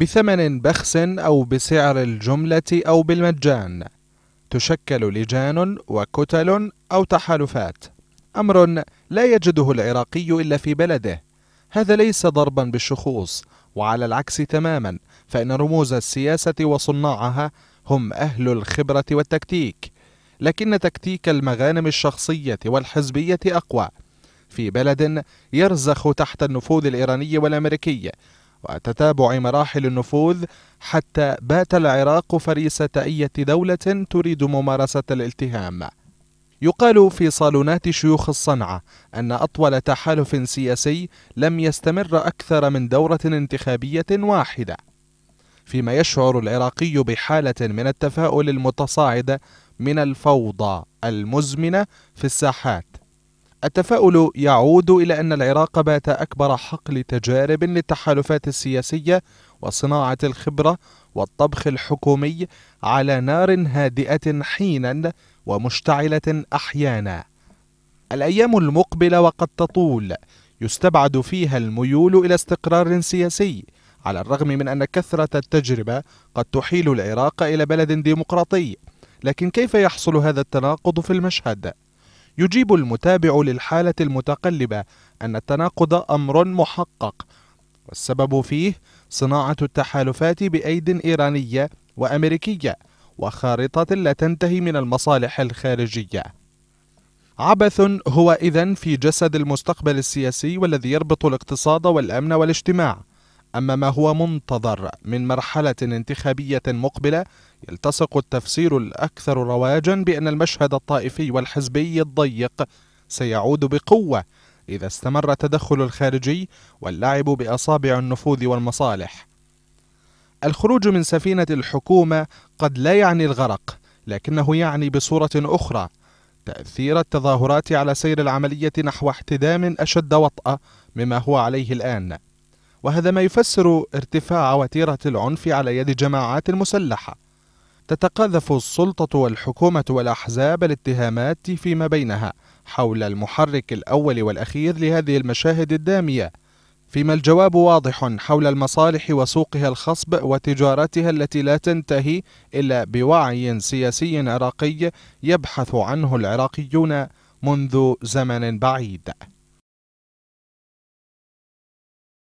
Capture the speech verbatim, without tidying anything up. بثمن بخس أو بسعر الجملة أو بالمجان. تشكل لجان وكتل أو تحالفات، أمر لا يجده العراقي إلا في بلده. هذا ليس ضربا بالشخوص، وعلى العكس تماما، فإن رموز السياسة وصناعها هم أهل الخبرة والتكتيك، لكن تكتيك المغانم الشخصية والحزبية أقوى في بلد يرزخ تحت النفوذ الإيراني والأمريكي وتتابع مراحل النفوذ، حتى بات العراق فريسة أي دولة تريد ممارسة الالتهام. يقال في صالونات شيوخ الصنعة أن أطول تحالف سياسي لم يستمر أكثر من دورة انتخابية واحدة، فيما يشعر العراقي بحالة من التفاؤل المتصاعدة من الفوضى المزمنة في الساحات. التفاؤل يعود إلى أن العراق بات أكبر حقل تجارب للتحالفات السياسية وصناعة الخبرة والطبخ الحكومي على نار هادئة حينا ومشتعلة أحيانا. الأيام المقبلة وقد تطول يستبعد فيها الميول إلى استقرار سياسي، على الرغم من أن كثرة التجربة قد تحيل العراق إلى بلد ديمقراطي. لكن كيف يحصل هذا التناقض في المشهد؟ يجيب المتابع للحالة المتقلبة أن التناقض أمر محقق، والسبب فيه صناعة التحالفات بأيد إيرانية وأمريكية وخارطة لا تنتهي من المصالح الخارجية. عبث هو إذن في جسد المستقبل السياسي والذي يربط الاقتصاد والأمن والاجتماع. أما ما هو منتظر من مرحلة انتخابية مقبلة يلتصق التفسير الأكثر رواجا بأن المشهد الطائفي والحزبي الضيق سيعود بقوة إذا استمر التدخل الخارجي واللعب بأصابع النفوذ والمصالح. الخروج من سفينة الحكومة قد لا يعني الغرق، لكنه يعني بصورة أخرى تأثير التظاهرات على سير العملية نحو احتدام أشد وطأة مما هو عليه الآن، وهذا ما يفسر ارتفاع وتيرة العنف على يد جماعات مسلحة. تتقاذف السلطة والحكومة والأحزاب الاتهامات فيما بينها حول المحرك الأول والأخير لهذه المشاهد الدامية، فيما الجواب واضح حول المصالح وسوقها الخصب وتجارتها التي لا تنتهي إلا بوعي سياسي عراقي يبحث عنه العراقيون منذ زمن بعيد.